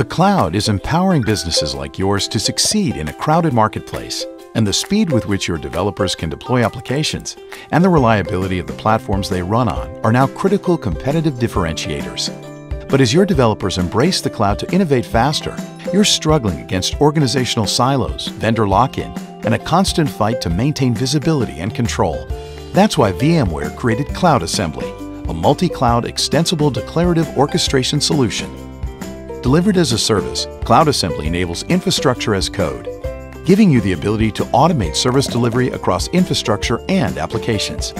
The cloud is empowering businesses like yours to succeed in a crowded marketplace, and the speed with which your developers can deploy applications and the reliability of the platforms they run on are now critical competitive differentiators. But as your developers embrace the cloud to innovate faster, you're struggling against organizational silos, vendor lock-in, and a constant fight to maintain visibility and control. That's why VMware created Cloud Assembly, a multi-cloud extensible declarative orchestration solution. Delivered as a service, Cloud Assembly enables infrastructure as code, giving you the ability to automate service delivery across infrastructure and applications.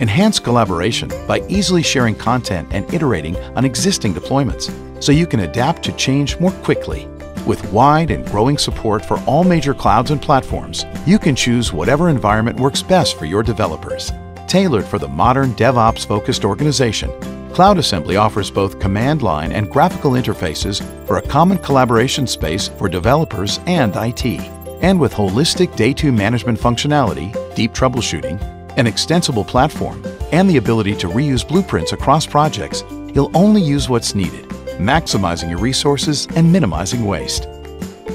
Enhance collaboration by easily sharing content and iterating on existing deployments, so you can adapt to change more quickly. With wide and growing support for all major clouds and platforms, you can choose whatever environment works best for your developers. Tailored for the modern DevOps-focused organization, Cloud Assembly offers both command line and graphical interfaces for a common collaboration space for developers and IT. And with holistic day-two management functionality, deep troubleshooting, an extensible platform, and the ability to reuse blueprints across projects, you'll only use what's needed, maximizing your resources and minimizing waste.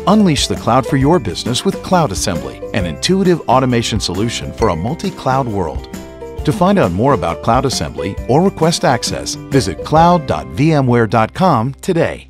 Unleash the cloud for your business with Cloud Assembly, an intuitive automation solution for a multi-cloud world. To find out more about Cloud Assembly or request access, visit cloud.vmware.com today.